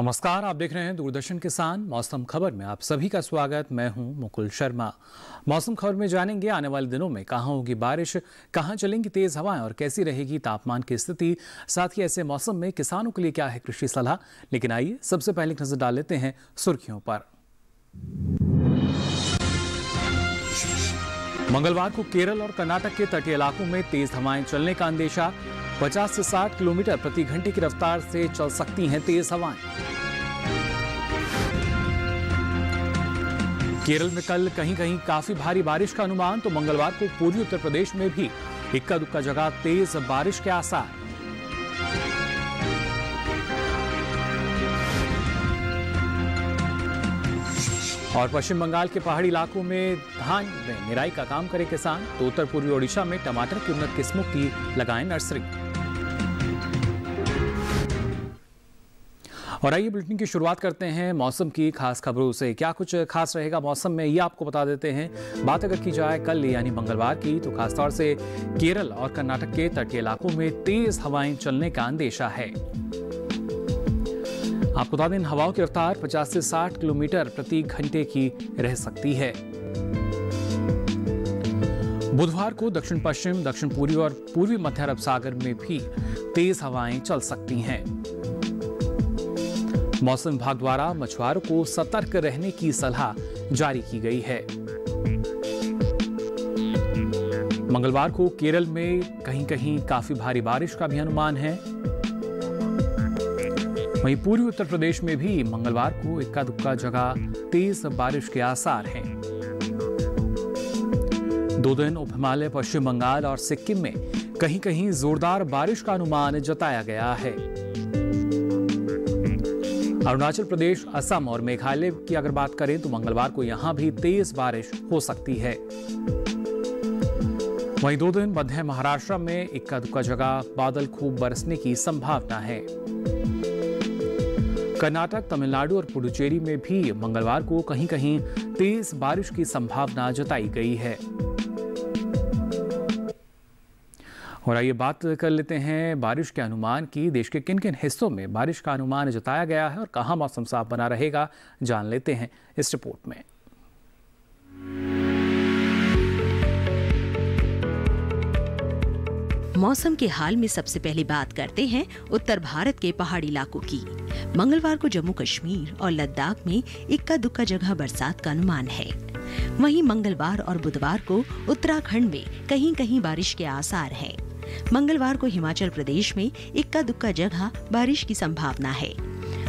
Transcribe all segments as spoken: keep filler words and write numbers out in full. नमस्कार, आप देख रहे हैं दूरदर्शन किसान। मौसम खबर में आप सभी का स्वागत। मैं हूं मुकुल शर्मा। मौसम खबर में जानेंगे आने वाले दिनों में कहां होगी बारिश, कहां चलेंगी तेज हवाएं और कैसी रहेगी तापमान की स्थिति। साथ ही ऐसे मौसम में किसानों के लिए क्या है कृषि सलाह। लेकिन आइए सबसे पहले एक नजर डाल लेते हैं सुर्खियों पर। मंगलवार को केरल और कर्नाटक के तटीय इलाकों में तेज हवाएं चलने का अंदेशा। पचास से साठ किलोमीटर प्रति घंटे की रफ्तार से चल सकती हैं तेज हवाएं। केरल में कल कहीं कहीं काफी भारी बारिश का अनुमान, तो मंगलवार को पूर्वी उत्तर प्रदेश में भी इक्का दुक्का जगह तेज बारिश के आसार। और पश्चिम बंगाल के पहाड़ी इलाकों में धान में निराई का काम करे किसान, तो उत्तर पूर्वी ओडिशा में टमाटर की उन्नत किस्मों की लगाएं नर्सरी। और आइए बुलेटिन की शुरुआत करते हैं मौसम की खास खबरों से। क्या कुछ खास रहेगा मौसम में, ये आपको बता देते हैं। बात अगर की जाए कल यानी मंगलवार की, तो खासतौर से केरल और कर्नाटक के तटीय इलाकों में तेज हवाएं चलने का अंदेशा है। आपको बता दें, हवाओं की रफ्तार पचास से साठ किलोमीटर प्रति घंटे की रह सकती है। बुधवार को दक्षिण पश्चिम, दक्षिण पूर्वी और पूर्वी मध्य अरब सागर में भी तेज हवाएं चल सकती हैं। मौसम विभाग द्वारा मछुआरों को सतर्क रहने की सलाह जारी की गई है। मंगलवार को केरल में कहीं कहीं काफी भारी बारिश का भी अनुमान है। वहीं पूर्वी उत्तर प्रदेश में भी मंगलवार को इक्का दुक्का जगह तेज बारिश के आसार हैं। दो दिन उप हिमालय, पश्चिम बंगाल और सिक्किम में कहीं कहीं जोरदार बारिश का अनुमान जताया गया है। अरुणाचल प्रदेश, असम और मेघालय की अगर बात करें, तो मंगलवार को यहां भी तेज बारिश हो सकती है। वहीं दो दिन मध्य महाराष्ट्र में इक्का दुक्का जगह बादल खूब बरसने की संभावना है। कर्नाटक, तमिलनाडु और पुडुचेरी में भी मंगलवार को कहीं कहीं तेज बारिश की संभावना जताई गई है। और आइए बात कर लेते हैं बारिश के अनुमान की। देश के किन किन हिस्सों में बारिश का अनुमान जताया गया है और कहां मौसम साफ बना रहेगा, जान लेते हैं इस रिपोर्ट में। मौसम के हाल में सबसे पहले बात करते हैं उत्तर भारत के पहाड़ी इलाकों की। मंगलवार को जम्मू कश्मीर और लद्दाख में इक्का दुक्का जगह बरसात का अनुमान है। वहीं मंगलवार और बुधवार को उत्तराखंड में कहीं कहीं बारिश के आसार हैं। मंगलवार को हिमाचल प्रदेश में इक्का दुक्का जगह बारिश की संभावना है।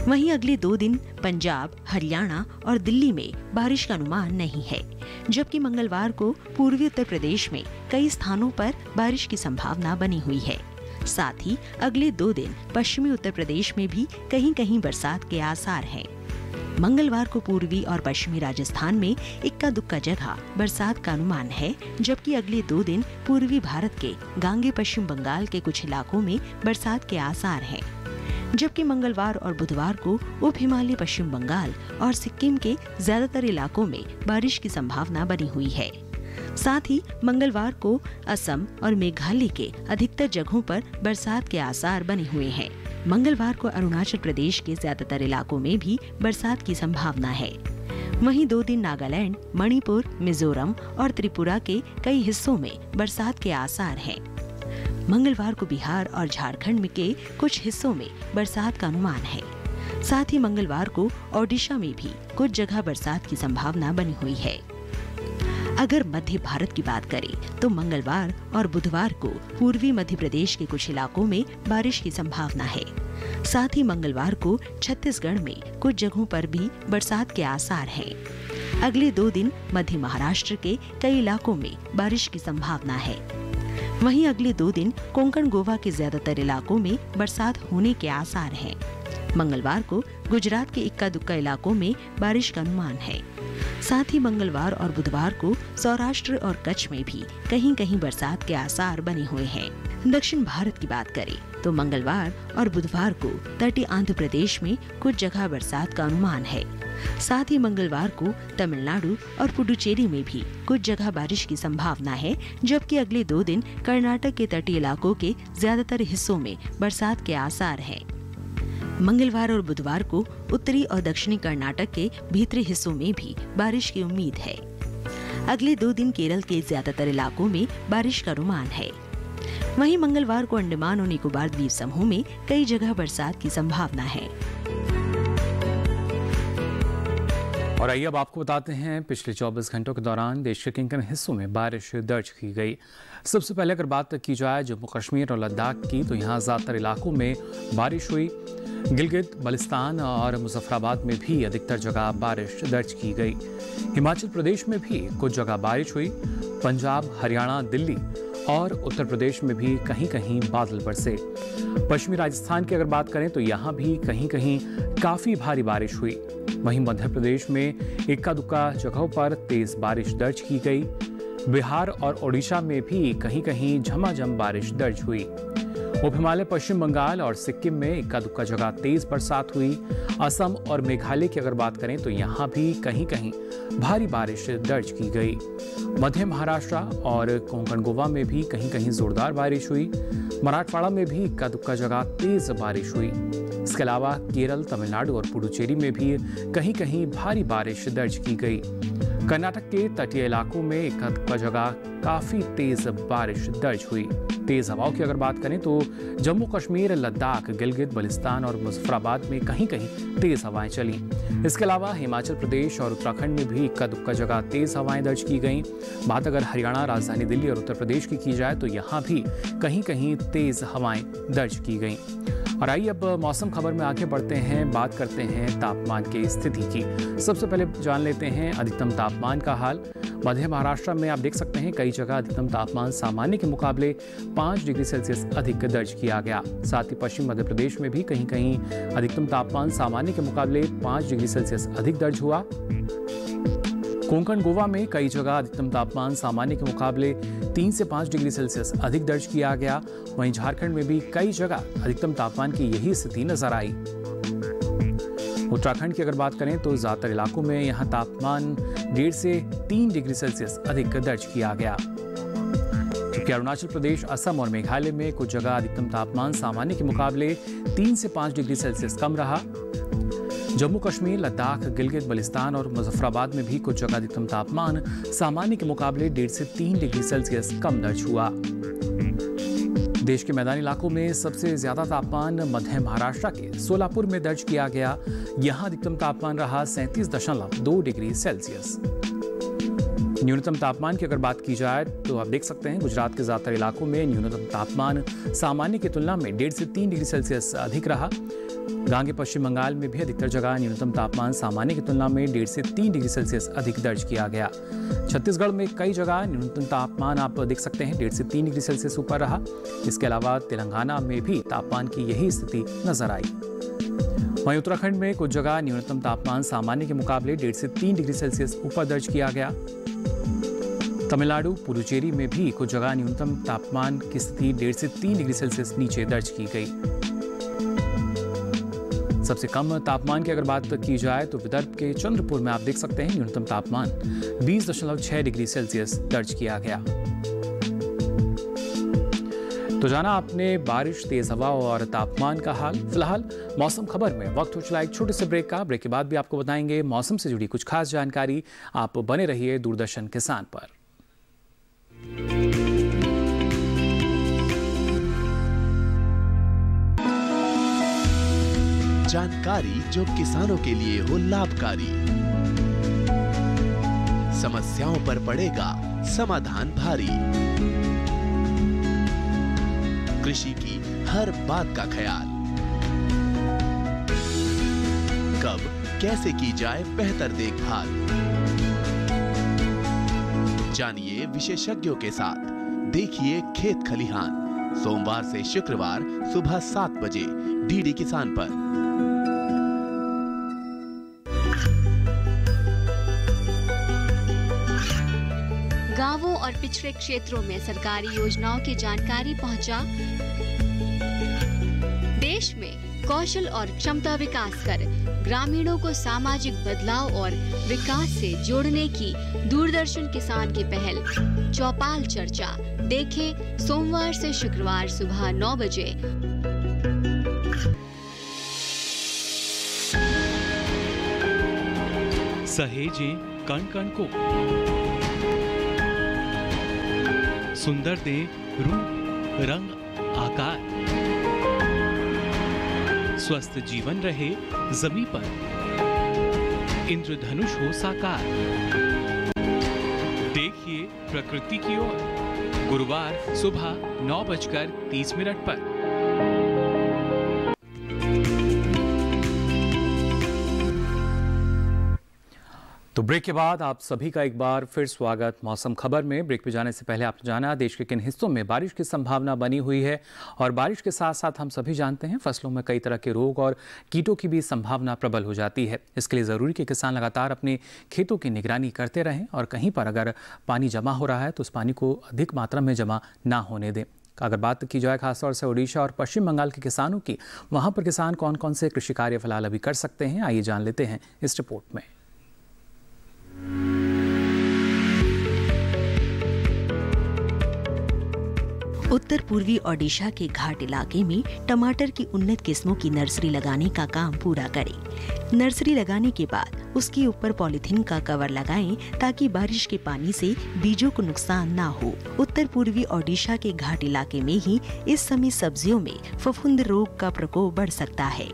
वहीं अगले दो दिन पंजाब, हरियाणा और दिल्ली में बारिश का अनुमान नहीं है, जबकि मंगलवार को पूर्वी उत्तर प्रदेश में कई स्थानों पर बारिश की संभावना बनी हुई है। साथ ही अगले दो दिन पश्चिमी उत्तर प्रदेश में भी कहीं कहीं बरसात के आसार हैं। मंगलवार को पूर्वी और पश्चिमी राजस्थान में इक्का दुक्का जगह बरसात का अनुमान है, जबकि अगले दो दिन पूर्वी भारत के गांगे, पश्चिम बंगाल के कुछ इलाकों में बरसात के आसार हैं। जबकि मंगलवार और बुधवार को उप हिमालय, पश्चिम बंगाल और सिक्किम के ज्यादातर इलाकों में बारिश की संभावना बनी हुई है। साथ ही मंगलवार को असम और मेघालय के अधिकतर जगहों पर बरसात के आसार बने हुए हैं। मंगलवार को अरुणाचल प्रदेश के ज्यादातर इलाकों में भी बरसात की संभावना है। वहीं दो दिन नागालैंड, मणिपुर, मिजोरम और त्रिपुरा के कई हिस्सों में बरसात के आसार हैं। मंगलवार को बिहार और झारखंड में के कुछ हिस्सों में बरसात का अनुमान है। साथ ही मंगलवार को ओडिशा में भी कुछ जगह बरसात की संभावना बनी हुई है। अगर मध्य भारत की बात करें, तो मंगलवार और बुधवार को पूर्वी मध्य प्रदेश के कुछ इलाकों में बारिश की संभावना है। साथ ही मंगलवार को छत्तीसगढ़ में कुछ जगहों पर भी बरसात के आसार हैं। अगले दो दिन मध्य महाराष्ट्र के कई इलाकों में बारिश की संभावना है। वहीं अगले दो दिन कोंकण, गोवा के ज्यादातर इलाकों में बरसात होने के आसार हैं। मंगलवार को गुजरात के इक्का दुक्का इलाकों में बारिश का अनुमान है। साथ ही मंगलवार और बुधवार को सौराष्ट्र और कच्छ में भी कहीं कहीं बरसात के आसार बने हुए हैं। दक्षिण भारत की बात करें, तो मंगलवार और बुधवार को तटीय आंध्र प्रदेश में कुछ जगह बरसात का अनुमान है। साथ ही मंगलवार को तमिलनाडु और पुडुचेरी में भी कुछ जगह बारिश की संभावना है, जबकि अगले दो दिन कर्नाटक के तटीय इलाकों के ज्यादातर हिस्सों में बरसात के आसार हैं। मंगलवार और बुधवार को उत्तरी और दक्षिणी कर्नाटक के भीतरी हिस्सों में भी बारिश की उम्मीद है। अगले दो दिन केरल के ज्यादातर इलाकों में बारिश का अनुमान है। वहीं मंगलवार को अंडमान और निकोबार द्वीप समूह में कई जगह बरसात की संभावना है। और आइए अब आपको बताते हैं पिछले चौबीस घंटों के दौरान देश के किन किन हिस्सों में बारिश दर्ज की गई। सबसे पहले अगर बात की जाए जम्मू कश्मीर और लद्दाख की, तो यहाँ ज़्यादातर इलाकों में बारिश हुई। गिलगित बलिस्तान और मुजफ्फराबाद में भी अधिकतर जगह बारिश दर्ज की गई। हिमाचल प्रदेश में भी कुछ जगह बारिश हुई। पंजाब, हरियाणा, दिल्ली और उत्तर प्रदेश में भी कहीं कहीं बादल बरसे। पश्चिमी राजस्थान की अगर बात करें तो यहाँ भी कहीं कहीं काफ़ी भारी बारिश हुई। वहीं मध्य प्रदेश में इक्का दुक्का जगहों पर तेज बारिश दर्ज की गई। बिहार और ओडिशा में भी कहीं कहीं झमाझम बारिश दर्ज हुई। उप हिमालय पश्चिम बंगाल और सिक्किम में इक्का दुक्का जगह तेज बरसात हुई। असम और मेघालय की अगर बात करें तो यहाँ भी कहीं कहीं भारी बारिश दर्ज की गई। मध्य महाराष्ट्र और कोंकण गोवा में भी कहीं कहीं जोरदार बारिश हुई। मराठवाड़ा में भी इक्का दुक्का जगह तेज बारिश हुई। इसके अलावा केरल, तमिलनाडु और पुडुचेरी में भी कहीं कहीं भारी बारिश दर्ज की गई। कर्नाटक के तटीय इलाकों में इक्का दुक्का जगह काफ़ी तेज़ बारिश दर्ज हुई। तेज़ हवाओं की अगर बात करें तो जम्मू कश्मीर, लद्दाख, गिलगित बलिस्तान और मुजफ्फराबाद में कहीं कहीं तेज़ हवाएं चली। इसके अलावा हिमाचल प्रदेश और उत्तराखंड में भी इक्का दुक्का जगह तेज़ हवाएं दर्ज की गईं। बात अगर हरियाणा, राजधानी दिल्ली और उत्तर प्रदेश की की जाए तो यहाँ भी कहीं कहीं तेज़ हवाएँ दर्ज की गईं। और आइए अब मौसम खबर में आगे बढ़ते हैं, बात करते हैं तापमान की स्थिति की। सबसे पहले जान लेते हैं अधिकतम तापमान का हाल। मध्य महाराष्ट्र में आप देख सकते हैं कई जगह अधिकतम तापमान सामान्य के मुकाबले पाँच डिग्री सेल्सियस अधिक दर्ज किया गया। साथ ही पश्चिम मध्य प्रदेश में भी कहीं कहीं अधिकतम तापमान सामान्य के मुकाबले पाँच डिग्री सेल्सियस अधिक दर्ज हुआ। कोंकण गोवा में कई जगह अधिकतम तापमान सामान्य के मुकाबले तीन से पाँच डिग्री सेल्सियस अधिक दर्ज किया गया। वहीं झारखंड में भी कई जगह अधिकतम तापमान की यही स्थिति नजर आई। उत्तराखंड की अगर बात करें तो ज्यादातर इलाकों में यहां तापमान डेढ़ से तीन डिग्री सेल्सियस अधिक दर्ज किया गया। जबकि अरुणाचल प्रदेश, असम और मेघालय में कुछ जगह अधिकतम तापमान सामान्य के मुकाबले तीन से पाँच डिग्री सेल्सियस कम रहा। जम्मू कश्मीर, लद्दाख, गिलगित बलिस्तान और मुजफ्फराबाद में भी कुछ जगह अधिकतम तापमान सामान्य के मुकाबले डेढ़ से तीन डिग्री सेल्सियस कम दर्ज हुआ। देश के मैदानी इलाकों में सबसे ज्यादा तापमान मध्य महाराष्ट्र के सोलापुर में दर्ज किया गया। यहां अधिकतम तापमान रहा सैंतीस दशमलव दो डिग्री सेल्सियस। न्यूनतम तापमान की अगर बात की जाए तो आप देख सकते हैं गुजरात के ज्यादातर इलाकों में न्यूनतम तापमान सामान्य की तुलना में डेढ़ से तीन डिग्री सेल्सियस अधिक रहा। गांगे पश्चिम बंगाल में भी अधिकतर जगह न्यूनतम तापमान सामान्य की तुलना में डेढ़ से तीन डिग्री सेल्सियस अधिक दर्ज किया गया। छत्तीसगढ़ में कई जगह न्यूनतम तापमान आप देख सकते हैं डेढ़ से तीन डिग्री सेल्सियस ऊपर रहा। इसके अलावा तेलंगाना में भी तापमान की यही स्थिति नजर आई। वहीं उत्तराखंड में कुछ जगह न्यूनतम तापमान सामान्य के मुकाबले डेढ़ से तीन डिग्री सेल्सियस ऊपर दर्ज किया गया। तमिलनाडु, पुडुचेरी में भी कुछ जगह न्यूनतम तापमान की स्थिति डेढ़ से तीन डिग्री सेल्सियस नीचे दर्ज की गई। सबसे कम तापमान की अगर बात की जाए तो विदर्भ के चंद्रपुर में आप देख सकते हैं न्यूनतम तापमान बीस दशमलव छह डिग्री सेल्सियस दर्ज किया गया। तो जाना आपने बारिश, तेज हवा और तापमान का हाल। फिलहाल मौसम खबर में वक्त हो चला एक छोटे से ब्रेक का। ब्रेक के बाद भी आपको बताएंगे मौसम से जुड़ी कुछ खास जानकारी। आप बने रहिए दूरदर्शन किसान पर। जानकारी जो किसानों के लिए हो लाभकारी, समस्याओं पर पड़ेगा समाधान भारी। कृषि की हर बात का ख्याल, कब कैसे की जाए बेहतर देखभाल, जानिए विशेषज्ञों के साथ, देखिए खेत खलिहान। सोमवार से शुक्रवार सुबह सात बजे डीडी किसान पर। गांवों और पिछड़े क्षेत्रों में सरकारी योजनाओं की जानकारी पहुंचा। देश में कौशल और क्षमता विकास कर ग्रामीणों को सामाजिक बदलाव और विकास से जोड़ने की दूरदर्शन किसान की पहल। चौपाल चर्चा देखें सोमवार से शुक्रवार सुबह नौ बजे। सहेजें कण कण को, सुंदर दें रूप रंग आकार, स्वस्थ जीवन रहे जमी पर, इंद्रधनुष हो साकार। देखिए प्रकृति की ओर गुरुवार सुबह नौ बजकर तीस मिनट पर। तो ब्रेक के बाद आप सभी का एक बार फिर स्वागत मौसम खबर में। ब्रेक पे जाने से पहले आपने जाना देश के किन हिस्सों में बारिश की संभावना बनी हुई है, और बारिश के साथ साथ हम सभी जानते हैं फसलों में कई तरह के रोग और कीटों की भी संभावना प्रबल हो जाती है। इसके लिए ज़रूरी कि किसान लगातार अपने खेतों की निगरानी करते रहें और कहीं पर अगर पानी जमा हो रहा है तो उस पानी को अधिक मात्रा में जमा ना होने दें। अगर बात की जाए खासतौर से ओडिशा और पश्चिम बंगाल के किसानों की, वहाँ पर किसान कौन कौन से कृषि कार्य फिलहाल अभी कर सकते हैं, आइए जान लेते हैं इस रिपोर्ट में। उत्तर पूर्वी ओडिशा के घाट इलाके में टमाटर की उन्नत किस्मों की नर्सरी लगाने का काम पूरा करें। नर्सरी लगाने के बाद उसके ऊपर पॉलीथिन का कवर लगाएं ताकि बारिश के पानी से बीजों को नुकसान ना हो। उत्तर पूर्वी ओडिशा के घाट इलाके में ही इस समय सब्जियों में फफूंद रोग का प्रकोप बढ़ सकता है।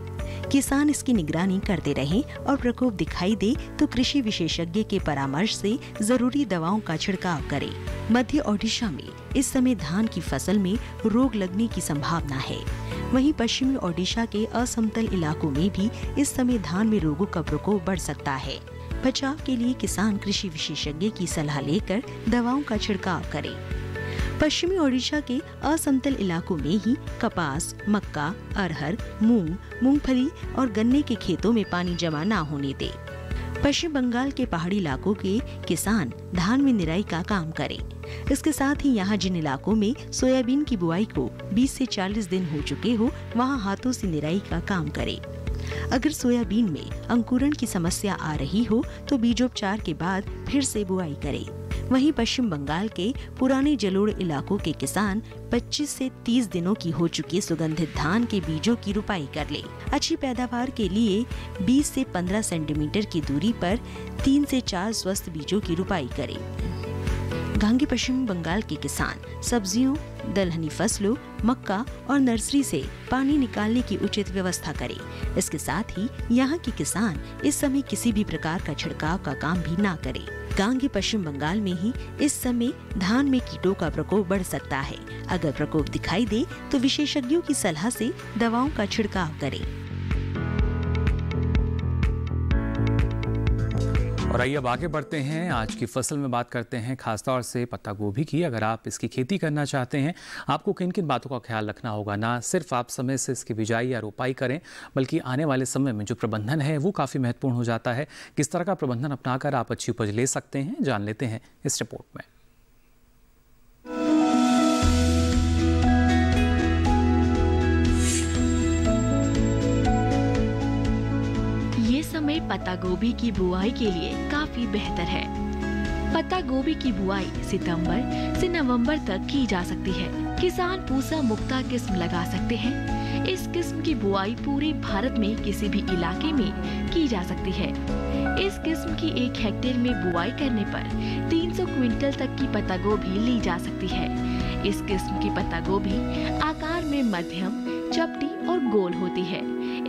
किसान इसकी निगरानी करते रहें और प्रकोप दिखाई दे तो कृषि विशेषज्ञ के परामर्श से जरूरी दवाओं का छिड़काव करें। मध्य ओडिशा में इस समय धान की फसल में रोग लगने की संभावना है। वहीं पश्चिमी ओडिशा के असमतल इलाकों में भी इस समय धान में रोगों का प्रकोप बढ़ सकता है। बचाव के लिए किसान कृषि विशेषज्ञ की सलाह लेकर दवाओं का छिड़काव करें। पश्चिमी ओडिशा के असमतल इलाकों में ही कपास, मक्का, अरहर, मूंग, मूंगफली और गन्ने के खेतों में पानी जमा ना होने दे। पश्चिम बंगाल के पहाड़ी इलाकों के किसान धान में निराई का काम करें। इसके साथ ही यहाँ जिन इलाकों में सोयाबीन की बुआई को बीस से चालीस दिन हो चुके हो, वहाँ हाथों से निराई का काम करें। अगर सोयाबीन में अंकुरण की समस्या आ रही हो तो बीजोपचार के बाद फिर से बुआई करें। वहीं पश्चिम बंगाल के पुराने जलोढ़ इलाकों के किसान पच्चीस से तीस दिनों की हो चुकी सुगंधित धान के बीजों की रुपाई कर ले। अच्छी पैदावार के लिए बीस से पंद्रह सेंटीमीटर की दूरी पर तीन से चार स्वस्थ बीजों की रुपाई करें। गांगी पश्चिम बंगाल के किसान सब्जियों, दलहनी फसलों, मक्का और नर्सरी से पानी निकालने की उचित व्यवस्था करें। इसके साथ ही यहाँ के किसान इस समय किसी भी प्रकार का छिड़काव का काम भी ना करें। गांगी पश्चिम बंगाल में ही इस समय धान में कीटों का प्रकोप बढ़ सकता है। अगर प्रकोप दिखाई दे तो विशेषज्ञों की सलाह से दवाओं का छिड़काव करें। और आइए अब आगे बढ़ते हैं। आज की फसल में बात करते हैं खासतौर से पत्ता गोभी की। अगर आप इसकी खेती करना चाहते हैं, आपको किन किन बातों का ख्याल रखना होगा? ना सिर्फ आप समय से इसकी बिजाई या रोपाई करें, बल्कि आने वाले समय में जो प्रबंधन है वो काफ़ी महत्वपूर्ण हो जाता है। किस तरह का प्रबंधन अपनाकर आप अच्छी उपज ले सकते हैं, जान लेते हैं इस रिपोर्ट में। समय पत्ता गोभी की बुआई के लिए काफी बेहतर है। पत्ता गोभी की बुआई सितंबर से नवंबर तक की जा सकती है। किसान पूसा मुक्ता किस्म लगा सकते हैं। इस किस्म की बुआई पूरे भारत में किसी भी इलाके में की जा सकती है। इस किस्म की एक हेक्टेयर में बुआई करने पर तीन सौ क्विंटल तक की पत्ता गोभी ली जा सकती है। इस किस्म की पत्ता गोभी आकार में मध्यम, चपटी और गोल होती है।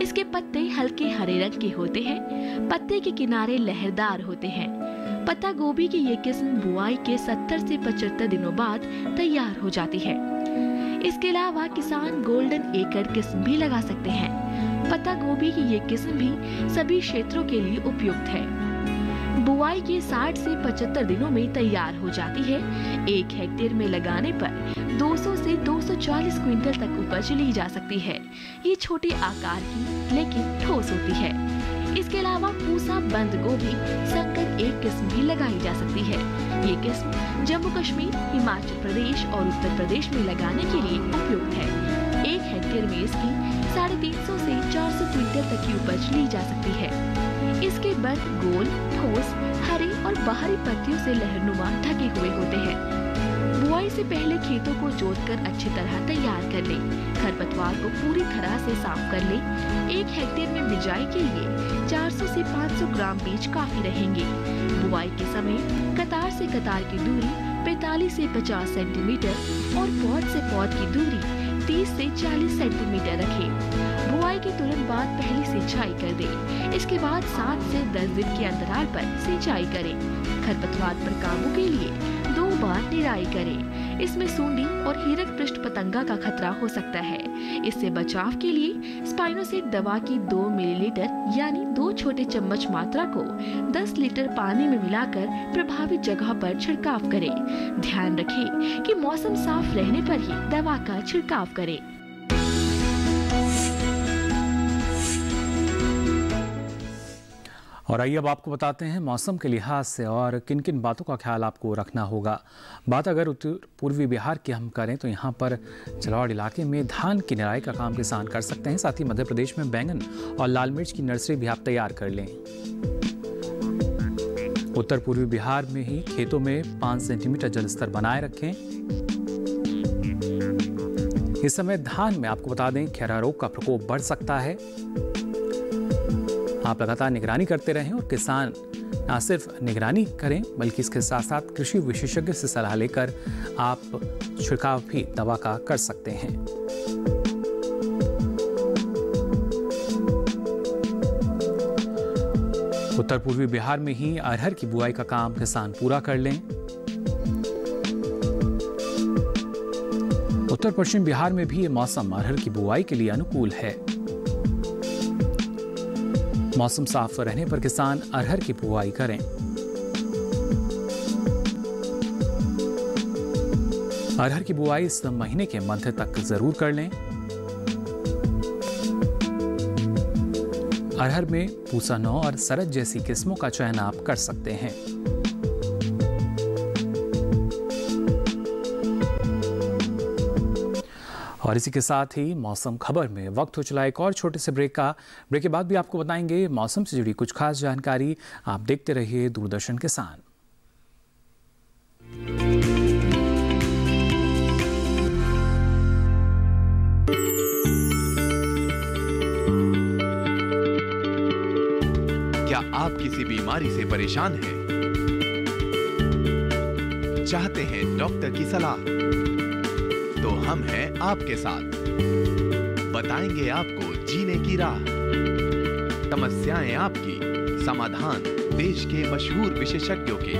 इसके पत्ते हल्के हरे रंग के होते हैं। पत्ते के किनारे लहरदार होते हैं। पत्ता गोभी की ये किस्म बुआई के सत्तर से पचहत्तर दिनों बाद तैयार हो जाती है। इसके अलावा किसान गोल्डन एकर किस्म भी लगा सकते हैं। पत्ता गोभी की ये किस्म भी सभी क्षेत्रों के लिए उपयुक्त है। बुआई के साठ से पचहत्तर दिनों में तैयार हो जाती है। एक हेक्टेयर में लगाने पर दो सौ से दो सौ चालीस क्विंटल तक उपज ली जा सकती है। ये छोटे आकार की लेकिन ठोस होती है। इसके अलावा पूसा बंद गोभी संकर एक किस्म भी लगाई जा सकती है। ये किस्म जम्मू कश्मीर, हिमाचल प्रदेश और उत्तर प्रदेश में लगाने के लिए उपयुक्त है। एक हेक्टेयर में इसकी साढ़े तीन सौ से चार सौ क्विंटल तक की उपज ली जा सकती है। इसके बंद गोल, ठोस, हरे और बाहरी पत्तियों से लहरनुमा ढके हुए होते हैं। बुआई से पहले खेतों को जोतकर अच्छी तरह तैयार कर लें। खरपतवार को पूरी तरह से साफ कर लें। एक हेक्टेयर में बिजाई के लिए चार सौ से पाँच सौ ग्राम बीज काफी रहेंगे। बुआई के समय कतार से कतार की दूरी पैंतालीस से पचास सेंटीमीटर और पौध से पौध की दूरी तीस से चालीस सेंटीमीटर रखें। बुआई के तुरंत बाद पहली सिंचाई कर दें। इसके बाद सात से दस दिन के अंतराल पर सिंचाई करें। खरपतवार पर काबू के लिए दो बार निराई करें। इसमें सूंडी और हिरक पृष्ठ पतंगा का खतरा हो सकता है। इससे बचाव के लिए स्पाइनोसेट दवा की दो मिलीलीटर यानी दो छोटे चम्मच मात्रा को दस लीटर पानी में मिलाकर प्रभावित जगह पर छिड़काव करें। ध्यान रखें कि मौसम साफ रहने पर ही दवा का छिड़काव करें। और आइए अब आपको बताते हैं मौसम के लिहाज से और किन किन बातों का ख्याल आपको रखना होगा। बात अगर उत्तर पूर्वी बिहार की हम करें तो यहाँ पर जलौड़ इलाके में धान की निराई का काम किसान कर सकते हैं। साथ ही मध्य प्रदेश में बैंगन और लाल मिर्च की नर्सरी भी आप तैयार कर लें। उत्तर पूर्वी बिहार में ही खेतों में पाँच सेंटीमीटर जलस्तर बनाए रखें। इस समय धान में आपको बता दें खैरा रोग का प्रकोप बढ़ सकता है। आप लगातार निगरानी करते रहें और किसान ना सिर्फ निगरानी करें बल्कि इसके साथ साथ कृषि विशेषज्ञ से सलाह लेकर आप छिड़काव भी दवा का कर सकते हैं। उत्तर पूर्वी बिहार में ही अरहर की बुआई का काम किसान पूरा कर लें। उत्तर पश्चिम बिहार में भी ये मौसम अरहर की बुआई के लिए अनुकूल है। मौसम साफ रहने पर किसान अरहर की बुआई करें। अरहर की बुआई इस महीने के मध्य तक जरूर कर लें। अरहर में पूसा नौ और सरज जैसी किस्मों का चयन आप कर सकते हैं। और इसी के साथ ही मौसम खबर में वक्त हो चला एक और छोटे से ब्रेक का। ब्रेक के बाद भी आपको बताएंगे मौसम से जुड़ी कुछ खास जानकारी। आप देखते रहिए दूरदर्शन किसान। क्या आप किसी बीमारी से परेशान हैं? चाहते हैं डॉक्टर की सलाह? तो हम हैं आपके साथ। बताएंगे आपको जीने की राह। समस्याएं आपकी, समाधान देश के मशहूर विशेषज्ञों के।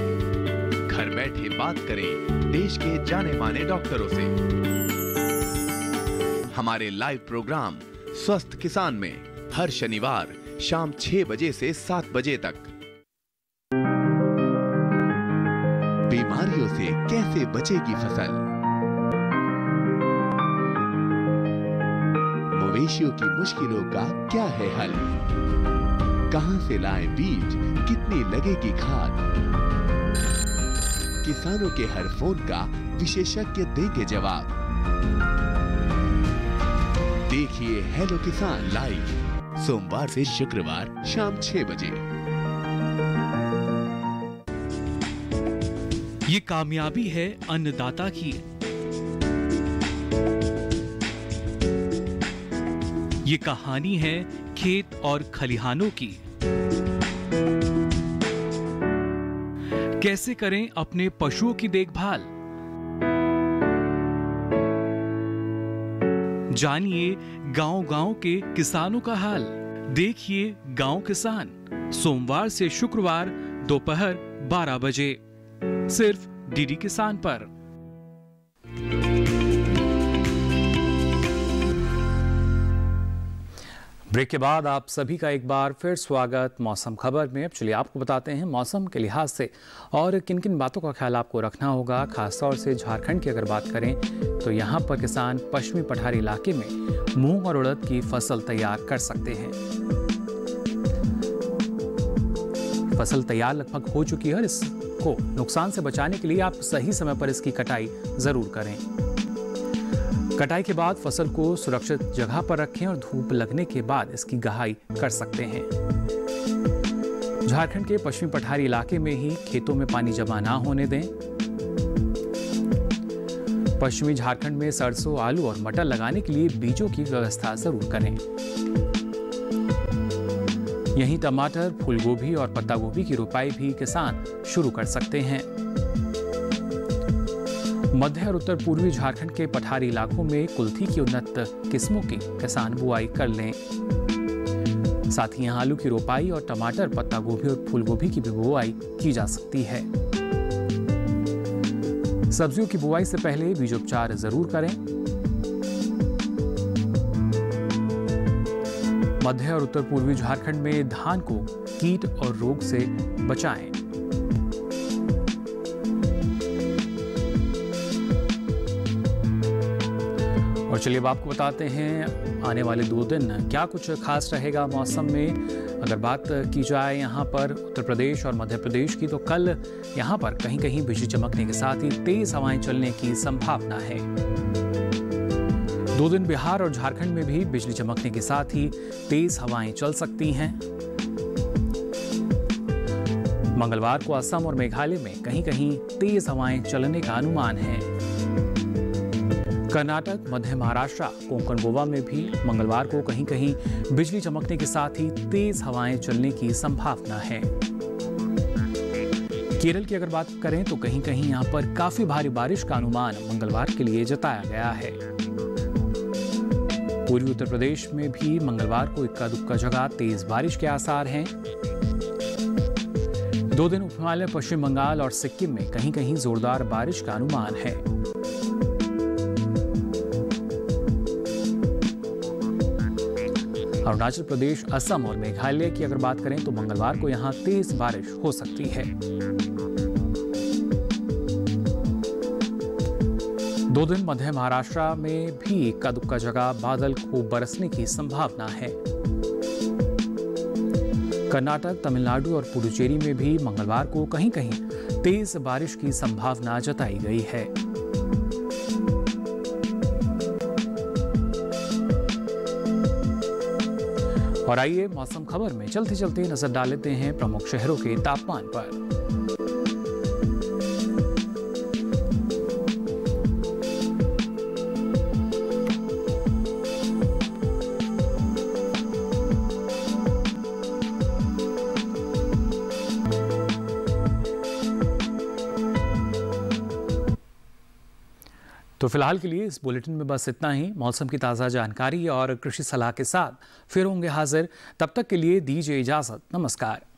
घर बैठे बात करें देश के जाने माने डॉक्टरों से। हमारे लाइव प्रोग्राम स्वस्थ किसान में हर शनिवार शाम छह बजे से सात बजे तक। बीमारियों से कैसे बचेगी फसल, मवेशियों की मुश्किलों का क्या है हल, कहां से लाएं बीज, कितनी लगेगी खाद, किसानों के हर फोन का विशेषज्ञ देंगे जवाब। देखिए हेलो किसान लाइव सोमवार से शुक्रवार शाम छह बजे। ये कामयाबी है अन्नदाता की। ये कहानी है खेत और खलिहानों की। कैसे करें अपने पशुओं की देखभाल, जानिए गांव-गांव के किसानों का हाल। देखिए गांव किसान सोमवार से शुक्रवार दोपहर बारह बजे सिर्फ डीडी किसान पर। ब्रेक के बाद आप सभी का एक बार फिर स्वागत मौसम खबर में। अब चलिए आपको बताते हैं मौसम के लिहाज से और किन किन बातों का ख्याल आपको रखना होगा। खासतौर से झारखंड की अगर बात करें तो यहाँ पर किसान पश्चिमी पठारी इलाके में मूंग और उड़द की फसल तैयार कर सकते हैं। फसल तैयार लगभग हो चुकी है और इसको नुकसान से बचाने के लिए आप सही समय पर इसकी कटाई ज़रूर करें। कटाई के बाद फसल को सुरक्षित जगह पर रखें और धूप लगने के बाद इसकी गहाई कर सकते हैं। झारखंड के पश्चिमी पठारी इलाके में ही खेतों में पानी जमा ना होने दें। पश्चिमी झारखंड में सरसों, आलू और मटर लगाने के लिए बीजों की व्यवस्था जरूर करें। यहीं टमाटर, फूलगोभी और पत्ता गोभी की रोपाई भी किसान शुरू कर सकते हैं। मध्य और उत्तर पूर्वी झारखंड के पठारी इलाकों में कुल्थी की उन्नत किस्मों की किसान बुआई कर लें। साथ ही यहाँ आलू की रोपाई और टमाटर, पत्ता गोभी और फूलगोभी की भी बुआई की जा सकती है। सब्जियों की बुआई से पहले बीजोपचार जरूर करें। मध्य और उत्तर पूर्वी झारखंड में धान को कीट और रोग से बचाएं। और चलिए अब आपको बताते हैं आने वाले दो दिन क्या कुछ खास रहेगा मौसम में। अगर बात की जाए यहाँ पर उत्तर प्रदेश और मध्य प्रदेश की, तो कल यहाँ पर कहीं कहीं बिजली चमकने के साथ ही तेज हवाएं चलने की संभावना है। दो दिन बिहार और झारखंड में भी बिजली चमकने के साथ ही तेज हवाएं चल सकती हैं। मंगलवार को असम और मेघालय में कहीं कहीं तेज हवाएं चलने का अनुमान है। कर्नाटक, मध्य महाराष्ट्र, कोंकण गोवा में भी मंगलवार को कहीं कहीं बिजली चमकने के साथ ही तेज हवाएं चलने की संभावना है। केरल की अगर बात करें तो कहीं कहीं यहां पर काफी भारी बारिश का अनुमान मंगलवार के लिए जताया गया है। पूर्वी उत्तर प्रदेश में भी मंगलवार को इक्का दुक्का जगह तेज बारिश के आसार हैं। दो दिन उप हिमालय, पश्चिम बंगाल और सिक्किम में कहीं कहीं जोरदार बारिश का अनुमान है। अरुणाचल प्रदेश, असम और मेघालय की अगर बात करें तो मंगलवार को यहां तेज बारिश हो सकती है। दो दिन मध्य महाराष्ट्र में भी इक्का दुक्का जगह बादल खूब बरसने की संभावना है। कर्नाटक, तमिलनाडु और पुडुचेरी में भी मंगलवार को कहीं कहीं तेज बारिश की संभावना जताई गई है। और आइए मौसम खबर में चलते चलते नजर डाल लेते हैं प्रमुख शहरों के तापमान पर। तो फिलहाल के लिए इस बुलेटिन में बस इतना ही। मौसम की ताज़ा जानकारी और कृषि सलाह के साथ फिर होंगे हाजिर। तब तक के लिए दीजिए इजाज़त। नमस्कार।